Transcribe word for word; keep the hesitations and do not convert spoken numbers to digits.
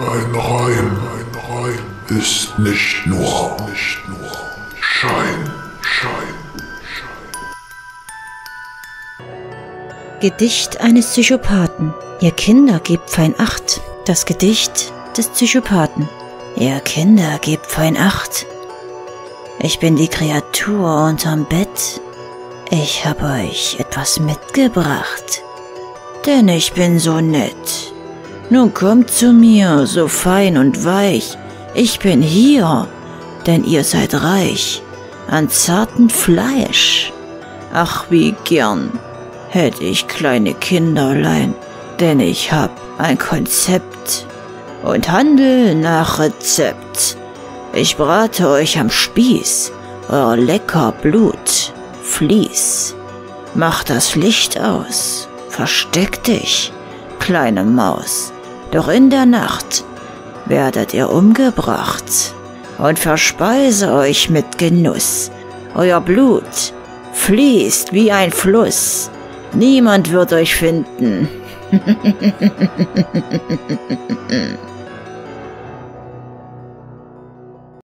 Ein Reim, ein Reim ist nicht nur, nicht nur Schein, Schein, Schein. Gedicht eines Psychopathen. Ihr Kinder gebt fein Acht. Das Gedicht des Psychopathen. Ihr Kinder gebt fein Acht. Ich bin die Kreatur unterm Bett. Ich hab euch etwas mitgebracht. Denn ich bin so nett. Nun kommt zu mir, so fein und weich. Ich bin hier, denn ihr seid reich an zartem Fleisch. Ach, wie gern hätt ich kleine Kinderlein. Denn ich hab ein Konzept und handel nach Rezept. Ich brate euch am Spieß, euer lecker Blut fließt. Mach das Licht aus, versteck dich, kleine Maus. Doch in der Nacht werdet ihr umgebracht und verspeise euch mit Genuss. Euer Blut fließt wie ein Fluss, niemand wird euch finden.